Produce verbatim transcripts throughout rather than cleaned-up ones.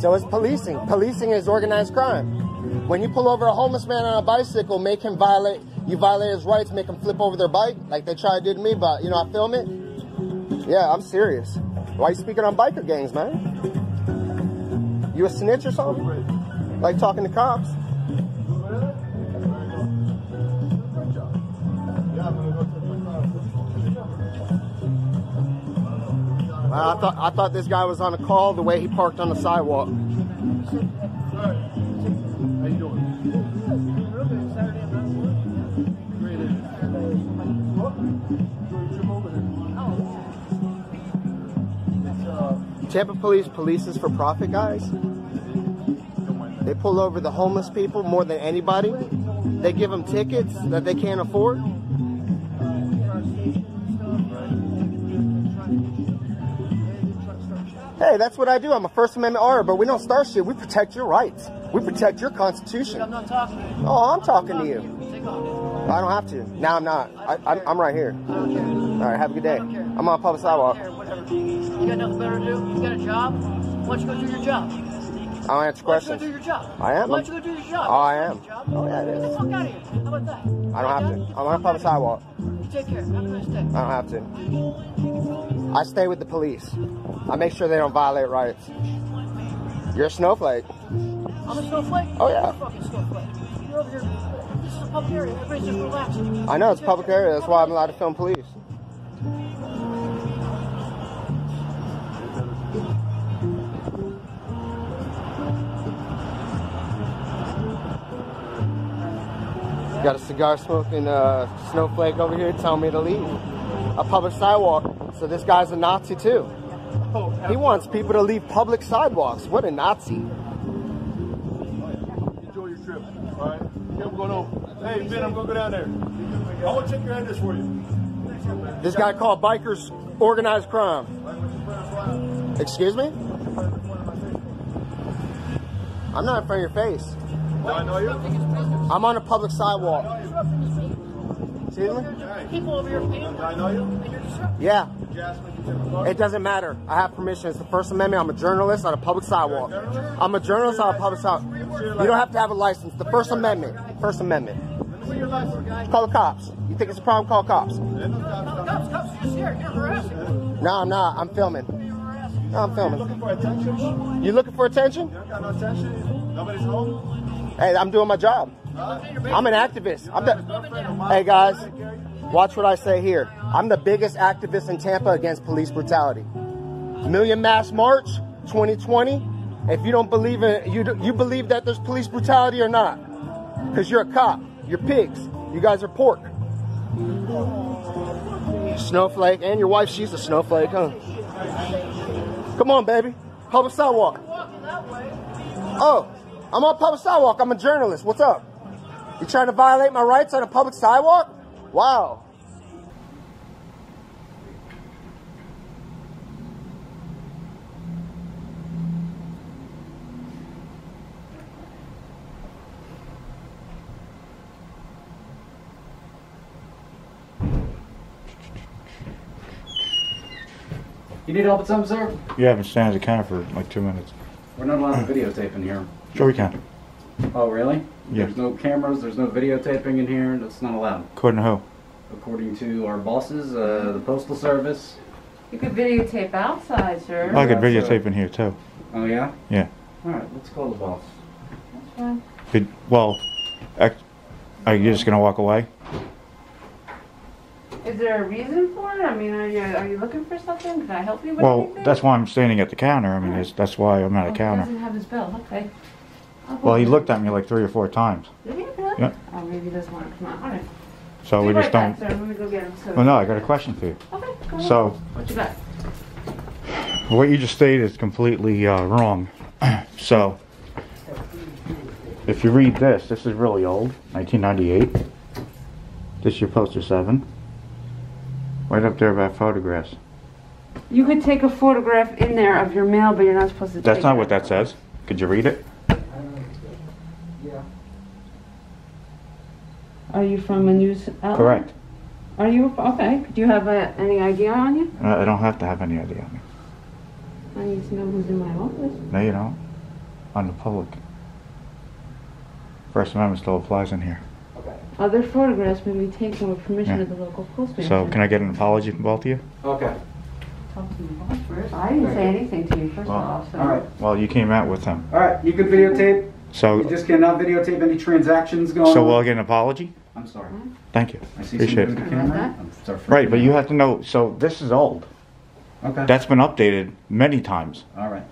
So it's policing. Policing is organized crime. When you pull over a homeless man on a bicycle, make him violate, you violate his rights, make him flip over their bike, like they tried to do to me, but, you know, I film it. Yeah, I'm serious. Why you speaking on biker gangs, man? You a snitch or something? Like talking to cops? I thought I thought this guy was on a call the way he parked on the sidewalk. Sorry. How you doing? Tampa Police polices for profit, guys. They pull over the homeless people more than anybody. They give them tickets that they can't afford. Hey, that's what I do. I'm a First Amendment order, but we don't start shit. We protect your rights. We protect your Constitution. Dude, I'm not talking to you. Oh, I'm talking to you. I don't have to. Now I'm not. I I, I'm, I'm right here. I don't care. All right, have a good day. I don't care. I'm on a public sidewalk. I don't care. Whatever. You got nothing better to do? You got a job? Why don't you go do your job? I don't answer questions. Why don't you go do your job? I am. Why don't you go do your job? Oh, I am. Oh, yeah, it is. Get the fuck out of here. How about that? I don't have to. I'm on a public sidewalk. Take care. Have a nice day. I don't have to. I stay with the police. I make sure they don't violate rights. You're a snowflake. I'm a snowflake? Oh, yeah. You're a fucking snowflake. You're over here. This is a public area. Everybody's just relaxing. I know, it's a public area. That's why I'm allowed to film police. Got a cigar smoking uh, snowflake over here telling me to leave. A public sidewalk. So this guy's a Nazi, too. He wants people to leave public sidewalks. What a Nazi. Enjoy your trip. All right? Yeah, I'm going home. Hey, Ben, I'm going to go down there. I want to check your address for you. This guy called bikers organized crime. Excuse me? I'm not in front of your face. I'm on a public sidewalk. Excuse me? People over here paying. I know you. Yeah. It doesn't matter. I have permission. It's the First Amendment. I'm a journalist on a public sidewalk. I'm a journalist on a public sidewalk. You don't have to have a license. The First Amendment. First Amendment. Call the cops. You think it's a problem? Call cops. Cops, cops, you're just here. You're harassing. No, I'm not. I'm filming. No, I'm filming. You looking for attention? You looking for attention? You don't got no attention. Nobody's home. Hey, I'm doing my job. I'm an activist. I'm the... Hey, guys. Watch what I say here. I'm the biggest activist in Tampa against police brutality. Million Mass March twenty twenty. If you don't believe in you, you believe that there's police brutality or not, because you're a cop. You're pigs. You guys are pork. Snowflake, and your wife, she's a snowflake, huh? Come on, baby. Public sidewalk. Oh, I'm on public sidewalk. I'm a journalist. What's up? You trying to violate my rights on a public sidewalk? Wow. You need help with something, sir? You haven't stand as a counter for like two minutes. We're not allowed to videotape in here. Sure we can. Oh, really? Yeah. There's no cameras, there's no videotaping in here, that's not allowed. According to who? According to our bosses, uh, the Postal Service. You could videotape outside, sir. I could videotape in here, too. Oh, yeah? Yeah. Alright, let's call the boss. That's fine. Could, well, I, are you just going to walk away? Is there a reason for it? I mean, are you, are you looking for something? Can I help you with well, anything? Well, that's why I'm standing at the counter. I mean, it's, that's why I'm at oh, a counter. He doesn't have his bill. Okay. Well, he looked at me like three or four times. Did he? Really? Yeah. Oh, maybe he doesn't want to come out. All right. So Be we right just back, don't... Sir. Let me go get him. So well, no, I got a question for you. Okay, go ahead. So, what you got? What you just stated is completely uh, wrong. So, if you read this, this is really old, nineteen ninety-eight. This is your poster seven. Right up there about photographs. You could take a photograph in there of your mail, but you're not supposed to That's take not it. What that says. Could you read it? Are you from a news outlet? Correct. Are you okay? Do you have a, any idea on you? No, I don't have to have any idea on me. I need to know who's in my office. No, you don't. On the public. First Amendment still applies in here. Okay. Other photographs may be taken with permission yeah. of the local postmaster. So can I get an apology from both of you? Okay. Talk to your boss first. I didn't say anything to you first well, of all. So. All right. Well, you came out with him. All right. You could videotape. So you just cannot videotape any transactions going. So on. Will I get an apology? I'm sorry. Thank you. I see Appreciate it. Camera. Right, but you have to know. So this is old. Okay. That's been updated many times. All right.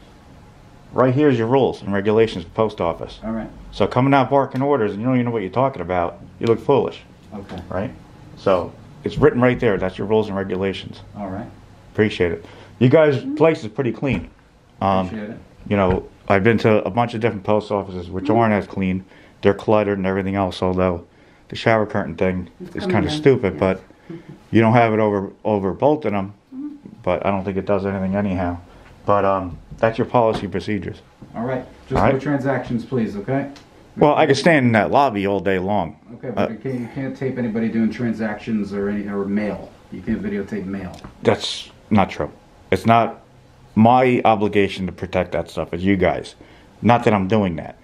Right here is your rules and regulations of the post office. All right. So coming out barking orders and you don't even know what you're talking about, you look foolish. Okay. Right. So it's written right there. That's your rules and regulations. All right. Appreciate it. You guys' place is pretty clean. Um, Appreciate it. You know, I've been to a bunch of different post offices which mm-hmm. aren't as clean. They're cluttered and everything else. Although the shower curtain thing it's is kind of stupid, yes. but you don't have it over over bolting them. But I don't think it does anything anyhow. But um, that's your policy procedures. All right. Just all right? No transactions, please. Okay. Well, I could stand in that lobby all day long. Okay, but uh, you, can't, you can't tape anybody doing transactions or any or mail. You can't videotape mail. That's not true. It's not my obligation to protect that stuff. It's you guys. Not that I'm doing that,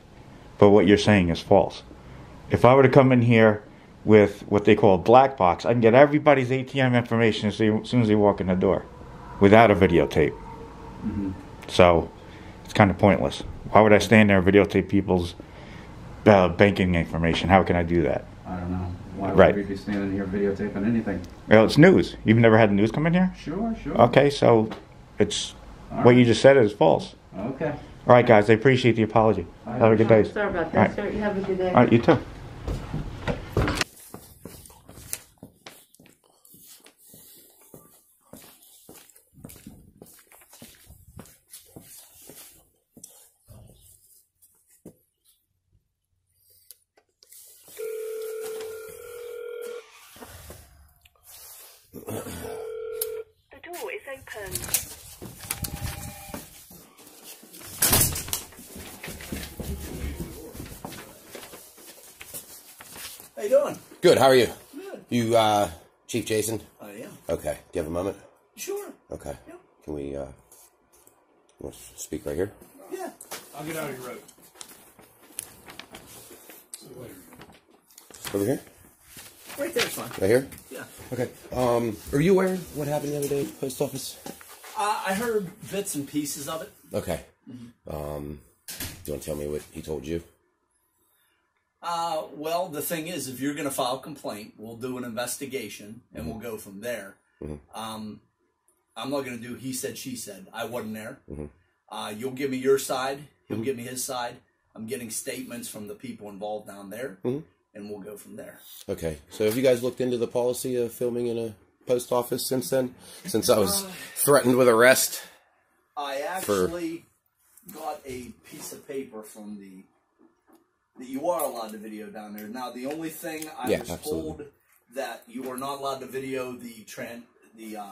but what you're saying is false. If I were to come in here with what they call a black box, I can get everybody's A T M information as soon as they walk in the door without a videotape. Mm-hmm. So it's kind of pointless. Why would I stand there and videotape people's uh, banking information? How can I do that? I don't know. Why would right. we be standing here videotaping anything? Well, it's news. You've never had news come in here? Sure, sure. Okay, so it's all what right. you just said is false. Okay. All right, guys. I appreciate the apology. Right. Have a good day. I'm sorry about that, right. sir. You have a good day. All right, you too. How you doing? Good. How are you? Good. You, uh, Chief Jason? I am. Okay. Do you have a moment? Sure. Okay. Yeah. Can we, uh, want to speak right here? Yeah. I'll get out of your road. So where? Over here? Right there is fine. Right here? Yeah. Okay. Um, are you aware of what happened the other day at the post office? Uh, I heard bits and pieces of it. Okay. Mm-hmm. Um, do you want to tell me what he told you? Uh, well, the thing is, if you're going to file a complaint, we'll do an investigation, and mm-hmm. we'll go from there. Mm-hmm. um, I'm not going to do he said, she said. I wasn't there. Mm-hmm. uh, you'll give me your side. He'll mm-hmm. give me his side. I'm getting statements from the people involved down there, mm-hmm. and we'll go from there. Okay. So have you guys looked into the policy of filming in a post office since then? Since I was uh, threatened with arrest? I actually for... got a piece of paper from the... that you are allowed to video down there. Now, the only thing I yeah, was absolutely. told that you are not allowed to video the tran the uh,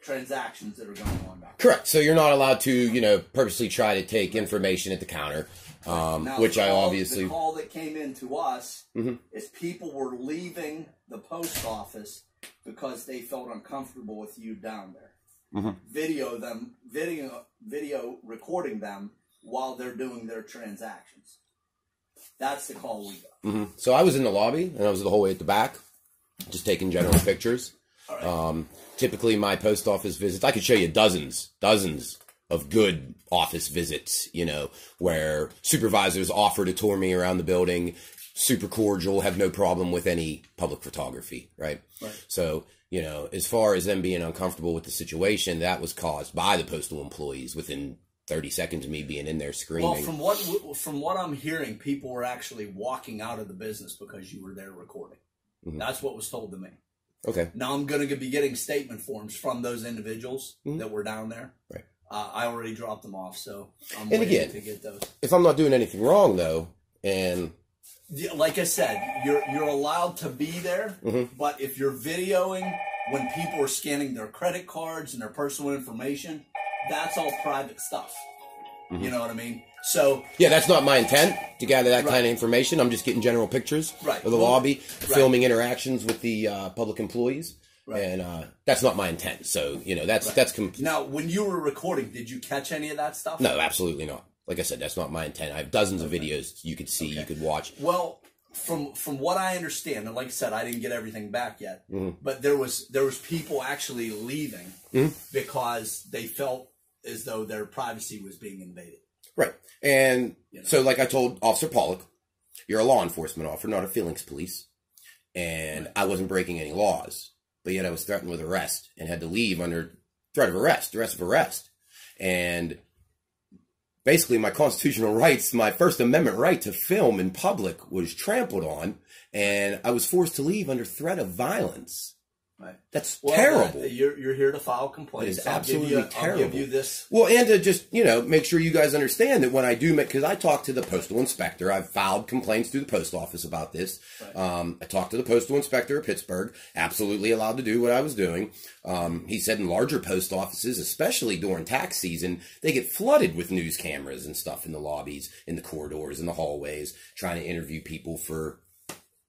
transactions that are going on back there. Correct. So you're not allowed to, you know, purposely try to take information at the counter, um, now, which the I call, obviously... the call that came in to us mm-hmm. is people were leaving the post office because they felt uncomfortable with you down there. Mm-hmm. Video them, video, video recording them while they're doing their transactions. That's the call we got. Mm-hmm. So I was in the lobby, and I was the whole way at the back, just taking general pictures. Right. Um, typically, my post office visits, I could show you dozens, dozens of good office visits, you know, where supervisors offer to tour me around the building, super cordial, have no problem with any public photography, right? Right. So, you know, as far as them being uncomfortable with the situation, that was caused by the postal employees within thirty seconds of me being in there screaming. Well, from what from what I'm hearing, people were actually walking out of the business because you were there recording. Mm-hmm. That's what was told to me. Okay. Now I'm going to be getting statement forms from those individuals mm-hmm. that were down there. Right. Uh, I already dropped them off, so I'm and waiting again, to get those. If I'm not doing anything wrong, though, and like I said, you're you're allowed to be there, mm-hmm. but if you're videoing when people are scanning their credit cards and their personal information. That's all private stuff. Mm-hmm. You know what I mean? So yeah, that's not my intent to gather that right. kind of information. I'm just getting general pictures right. of the lobby, right. filming interactions with the uh, public employees. Right. And uh, that's not my intent. So, you know, that's right. that's complete. Now, when you were recording, did you catch any of that stuff? No, absolutely not. Like I said, that's not my intent. I have dozens okay. of videos you could see, okay. you could watch. Well, from from what I understand, and like I said, I didn't get everything back yet, mm-hmm. but there was there was people actually leaving mm-hmm. because they felt as though their privacy was being invaded. Right. And you know? So like I told Officer Pollock, you're a law enforcement officer, not a feelings police. And right. I wasn't breaking any laws, but yet I was threatened with arrest and had to leave under threat of arrest, arrest of arrest. And basically my constitutional rights, my First Amendment right to film in public was trampled on, and I was forced to leave under threat of violence. Right. That's well, terrible. Uh, you're, you're here to file complaints. It's so absolutely I'll give you, terrible. I'll give you this. Well, and to just, you know, make sure you guys understand that when I do make, because I talk to the postal inspector, I've filed complaints through the post office about this. Right. Um, I talked to the postal inspector of Pittsburgh, absolutely allowed to do what I was doing. Um, he said in larger post offices, especially during tax season, they get flooded with news cameras and stuff in the lobbies, in the corridors, in the hallways, trying to interview people for,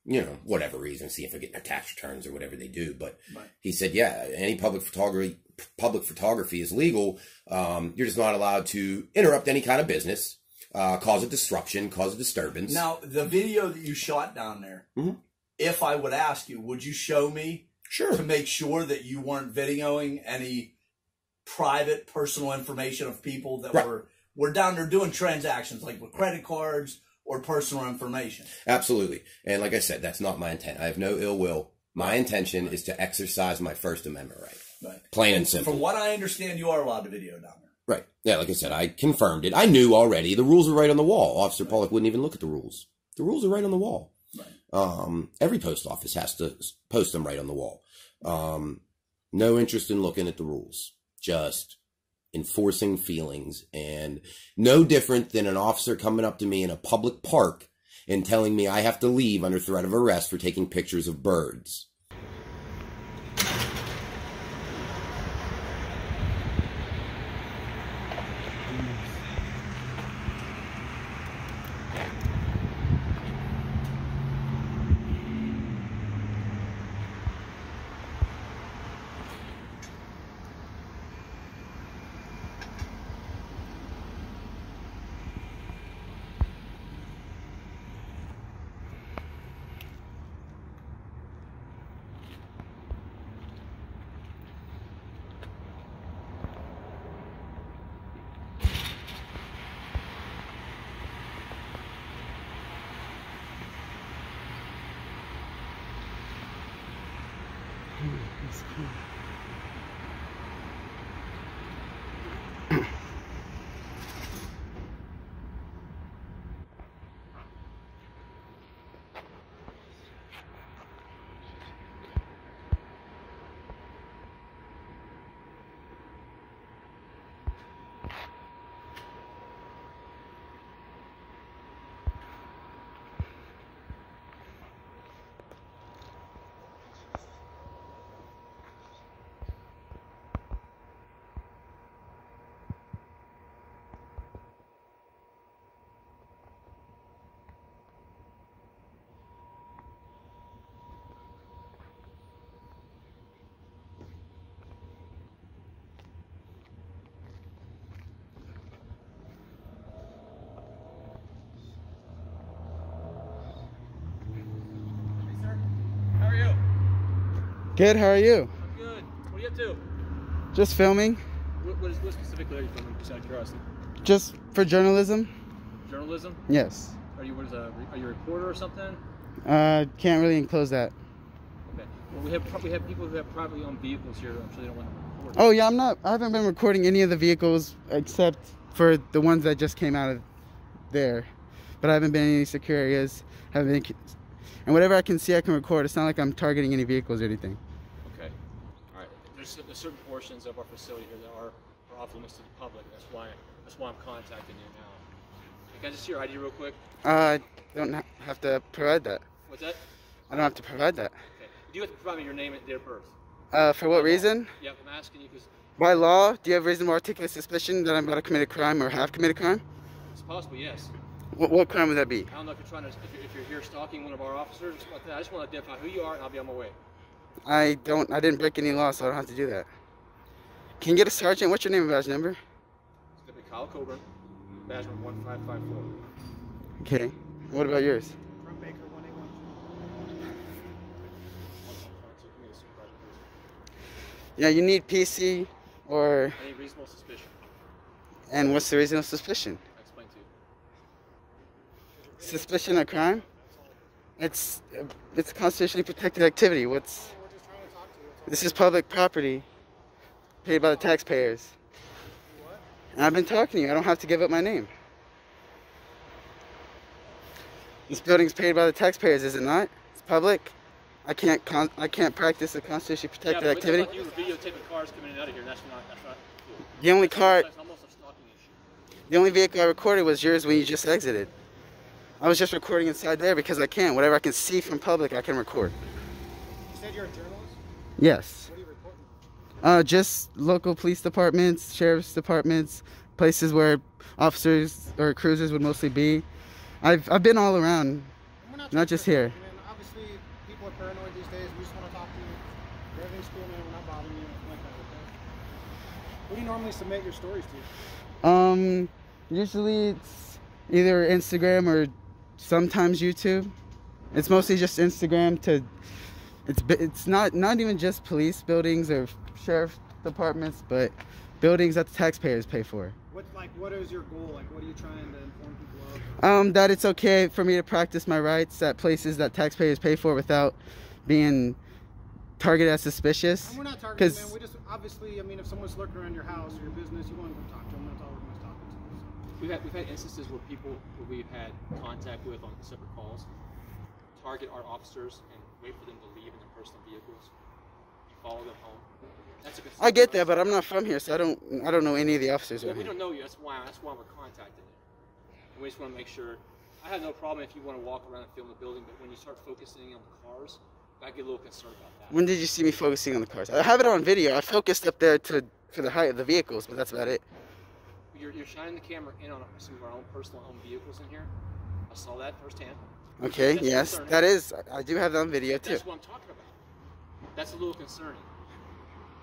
you know, whatever reason, see if they're getting their tax returns or whatever they do. But right. he said, yeah, any public photography, public photography is legal. Um, you're just not allowed to interrupt any kind of business, uh, cause a disruption, cause a disturbance. Now, the video that you shot down there, mm-hmm. if I would ask you, would you show me sure. to make sure that you weren't videoing any private, personal information of people that right. were, were down there doing transactions, like with credit cards, or personal information. Absolutely. And like I said, that's not my intent. I have no ill will. My intention right. is to exercise my First Amendment right. right. Plain and simple. From what I understand, you are allowed to video down there. Right. Yeah, like I said, I confirmed it. I knew already. The rules are right on the wall. Officer right. Pollock wouldn't even look at the rules. The rules are right on the wall. Right. Um, every post office has to post them right on the wall. Um, no interest in looking at the rules. Just enforcing feelings, and no different than an officer coming up to me in a public park and telling me I have to leave under threat of arrest for taking pictures of birds. Good, how are you? I'm good. What are you up to? Just filming. What, what, is, what specifically are you filming, just out of curiosity? Just for journalism. Journalism? Yes. Are you, what is a, are you a reporter or something? Uh, can't really enclose that. Okay. Well, we have, we have people who have privately owned vehicles here, I'm sure they don't want to record. Oh yeah, I'm not, I haven't been recording any of the vehicles except for the ones that just came out of there. But I haven't been in any secure areas, haven't been, and whatever I can see I can record. It's not like I'm targeting any vehicles or anything. There's certain portions of our facility here that are, are off limits to the public. That's why that's why I'm contacting you now. Can I just see your I D real quick? Uh, I don't have to provide that. What's that? I don't have to provide that. Okay. You do have to provide me your name and date of birth. Uh, for what by reason? Law. Yeah, I'm asking you because... By law, do you have reasonable articulate suspicion that I'm about to commit a crime or have committed a crime? It's possible, yes. What, what crime would that be? I don't know if you're trying to... If you're, if you're here stalking one of our officers, like that. I just want to identify who you are and I'll be on my way. I don't, I didn't break any law, so I don't have to do that. Can you get a sergeant? What's your name and badge number? It's going to be Kyle Coburn, badge number one five five four. Okay. What about yours? From Baker one eight one. Yeah, you need P C or... any reasonable suspicion. And what's the reasonable suspicion? I explain to you. Suspicion of crime? It's it's constitutionally protected activity. What's this is public property paid by the taxpayers. And I've been talking to you. I don't have to give up my name. This building's paid by the taxpayers, is it not? It's public. I can't con I can't practice a constitutionally protected yeah, but activity. Like you were videotaping cars coming in and out of here. That's not, that's not cool. The only that's car that's almost a stalking issue. The only vehicle I recorded was yours when you just exited. I was just recording inside there because I can. Whatever I can see from public, I can record. You said you're a journalist? Yes. What are you reporting? Uh, just local police departments, sheriff's departments, places where officers or cruisers would mostly be. I've, I've been all around, not, not just here. Man, obviously, people are paranoid these days. We just want to talk to you. Everything's cool, man. We're not bothering you. Like that, okay? What do you normally submit your stories to? Um, usually it's either Instagram or... sometimes YouTube. It's mostly just Instagram to it's it's not not even just police buildings or sheriff departments, but buildings that the taxpayers pay for. What like what is your goal? Like what are you trying to inform people of? Um that it's okay for me to practice my rights at places that taxpayers pay for without being targeted as suspicious. And we're not targeted, man. We just obviously I mean if someone's lurking around your house or your business, you want to go talk to them. That's all we're going to talk to. We've had, we've had instances where people who we've had contact with on separate calls target our officers and wait for them to leave in their personal vehicles. You follow them home. That's a good I get that, but I'm not from here, so I don't I don't know any of the officers. Yeah, we here. Don't know you. That's why that's why we're contacting you. And we just want to make sure. I have no problem if you want to walk around and film the building, but when you start focusing on the cars, I get a little concerned about that. When did you see me focusing on the cars? I have it on video. I focused up there to for the height of the vehicles, but that's about it. You're, you're shining the camera in on some of our own personal own vehicles in here. I saw that firsthand. Okay, that's yes, concerning. That is. I, I do have that on video too. That's what I'm talking about. That's a little concerning.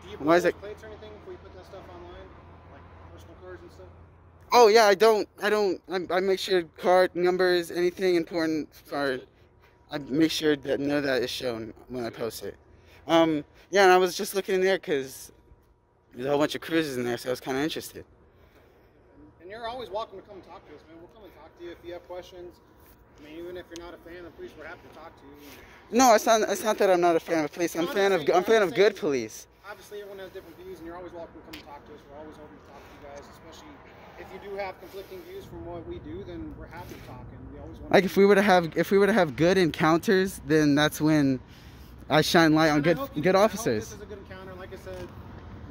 Do you Why is it? Plates or anything before you put that stuff online, like personal cards and stuff? Oh yeah, I don't. I don't. I, I make sure card numbers, anything important, for, I make sure that none of that is shown when I post it. Um, yeah, and I was just looking in there because there's a whole bunch of cruisers in there, so I was kind of interested. You're always welcome to come and talk to us, man. We'll come and talk to you if you have questions. I mean, even if you're not a fan of police, we're happy to talk to you. No, it's not. It's not that I'm not a fan of police. I'm, I'm fan of. I'm fan of good police. Obviously, everyone has different views, and you're always welcome to come and talk to us. We're always open to talk to you guys, especially if you do have conflicting views from what we do. Then we're happy to talk, and we always want. Like to if we were to have, if we were to have good encounters, then that's when I shine light and on good, you, good officers. I hope this is a good encounter. Like I said.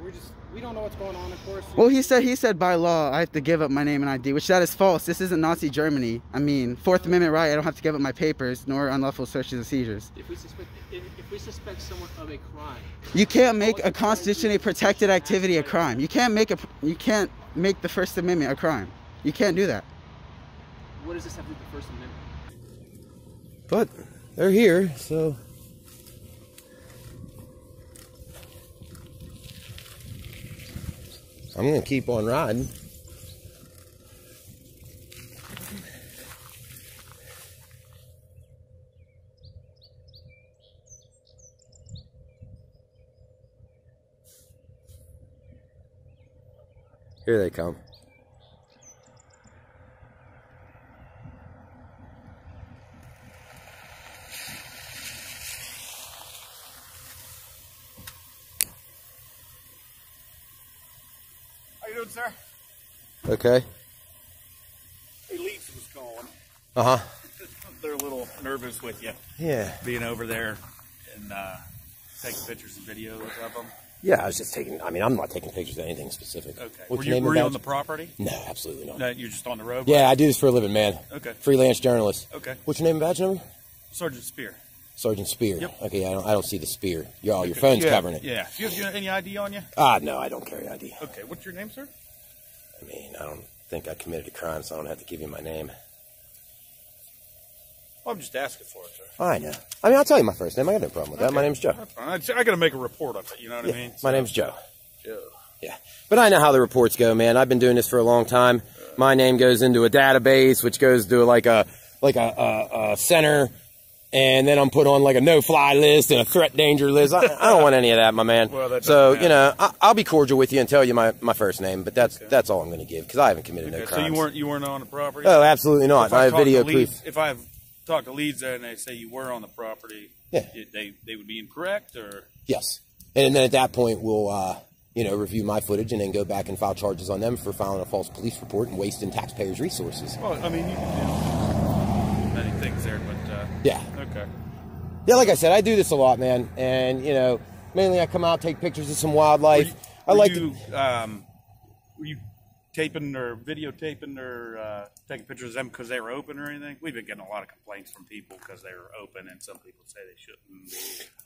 We're just, we don't know what's going on, of course. Well, he said, he said by law, I have to give up my name and I D, which that is false. This isn't Nazi Germany. I mean, Fourth Amendment right, I don't have to give up my papers, nor unlawful searches and seizures. If we suspect, if, if we suspect someone of a crime... You can't make a constitutionally protected activity a crime. You can't make a, you can't make the First Amendment a crime. You can't do that. What does this have to do with the First Amendment? But they're here, so... I'm going to keep on riding. Here they come. Sir? Okay. Elise was calling. Uh huh. They're a little nervous with you. Yeah. Being over there and uh, taking pictures and videos of them. Yeah, I was just taking. I mean, I'm not taking pictures of anything specific. Okay. What's were you, were you on the property? No, absolutely not. No, you're just on the road. Right? Yeah, I do this for a living, man. Okay. Freelance journalist. Okay. What's your name and badge number? Sergeant Spear. Sergeant Spear. Yep. Okay, I don't. I don't see the spear. Your all okay. your phone's yeah. covering it. Yeah. Do you have any I D on you? Ah, uh, no, I don't carry I D. Okay. What's your name, sir? I mean, I don't think I committed a crime, so I don't have to give you my name. Well, I'm just asking for it, sir. I know. I mean, I'll tell you my first name. I got no problem with that. Okay. My name's Joe. I, I got to make a report of it, you know what yeah. I mean? So. My name's Joe. Joe. Yeah. But I know how the reports go, man. I've been doing this for a long time. Uh, my name goes into a database, which goes to like a like a, a, a center, and then I'm put on like a no-fly list and a threat danger list. I, I don't want any of that, my man. Well, that so, matter. you know, I, I'll be cordial with you and tell you my, my first name, but that's okay. that's all I'm going to give, because I haven't committed okay. no crimes. So you weren't, you weren't on the property? Oh, absolutely not. If I, I have video leads, proof. If I have talked to leads there and they say you were on the property, yeah. it, they, they would be incorrect? Or Yes. And then at that point, we'll, uh, you know, review my footage and then go back and file charges on them for filing a false police report and wasting taxpayers' resources. Well, I mean, you can do many things there, but uh, yeah, okay, yeah. Like I said, I do this a lot, man, and you know, mainly I come out, take pictures of some wildlife. Were you, I were like. You, to, um, were you taping or videotaping or uh, taking pictures of them because they were open or anything? We've been getting a lot of complaints from people because they were open, and some people say they shouldn't be.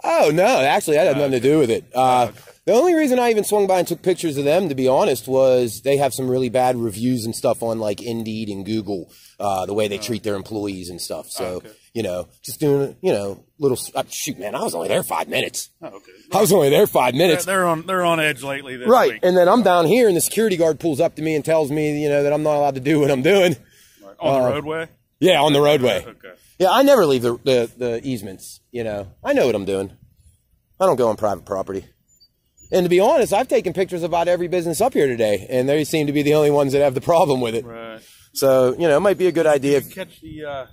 Oh no, actually, that had uh, nothing to do with it. Uh, okay. The only reason I even swung by and took pictures of them, to be honest, was they have some really bad reviews and stuff on like Indeed and Google, uh, the way they oh. treat their employees and stuff. So, oh, okay. you know, just doing, you know, little, uh, shoot, man, I was only there five minutes. Oh, okay. I was only there five minutes. They're, they're on, they're on edge lately. This right. Week. And then I'm down here and the security guard pulls up to me and tells me, you know, that I'm not allowed to do what I'm doing. Right. On uh, the roadway? Yeah, on the roadway. Okay. Yeah, I never leave the, the, the easements, you know. I know what I'm doing. I don't go on private property. And to be honest, I've taken pictures of about every business up here today, and they seem to be the only ones that have the problem with it. Right. So, you know, it might be a good idea. Did you catch the uh,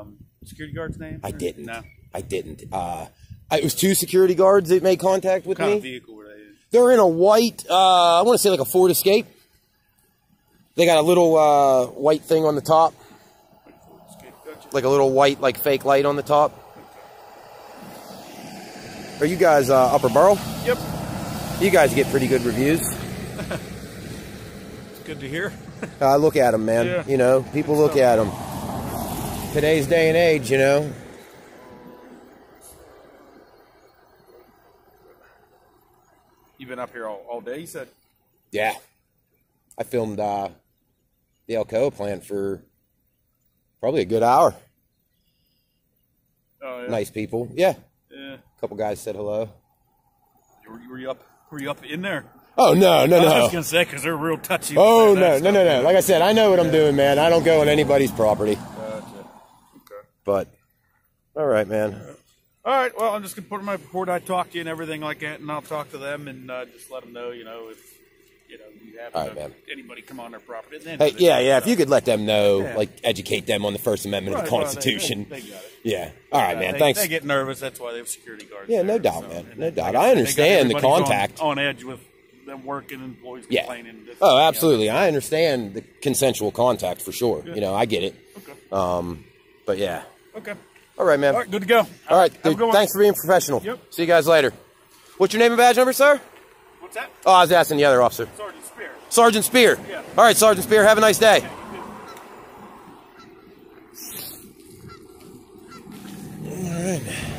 um, security guard's name? I didn't. No. I didn't. Uh, I, it was two security guards that made contact with me. What kind of vehicle were they in? They're in a white, uh, I want to say like a Ford Escape. They got a little uh, white thing on the top. Like a little white, like fake light on the top. Are you guys uh, Upper Borough? Yep. You guys get pretty good reviews. It's good to hear. I uh, look at them, man. Yeah. You know, people look at them. Today's day and age, you know. You've been up here all, all day, you said? Yeah. I filmed uh, the Alcoa plant for probably a good hour. Oh, yeah. Nice people. Yeah. Yeah. A couple guys said hello. Were you up? Were you up in there? Oh no, no, no! I was gonna say because they're real touchy. Oh no, no, no, no! Like I said, I know what I'm doing, man. I don't go on anybody's property. Gotcha. Okay. But all right, man. All right. Well, I'm just gonna put in my report. I talked to you and everything like that, and I'll talk to them and uh, just let them know, you know, if you know you have all right, man. Anybody come on their property. Then hey, yeah, yeah. If you could let them know, yeah. like educate them on the First Amendment right, of the Constitution. Well, they, they got it. Yeah. All right, uh, man. They, Thanks. They get nervous. That's why they have security guards. Yeah, no there, doubt, so, man. No doubt. I understand the contact. On, on edge with them working and employees yeah. complaining. This, oh, absolutely. You know. I understand the consensual contact for sure. Good. You know, I get it. Okay. Um, but yeah. Okay. All right, man. All right, good to go. All, All right. Dude, thanks for being professional. Yep. See you guys later. What's your name and badge number, sir? What's that? Oh, I was asking the other officer. Sergeant Spear. Sergeant Spear. Yeah. All right, Sergeant Spear. Have a nice day. Okay.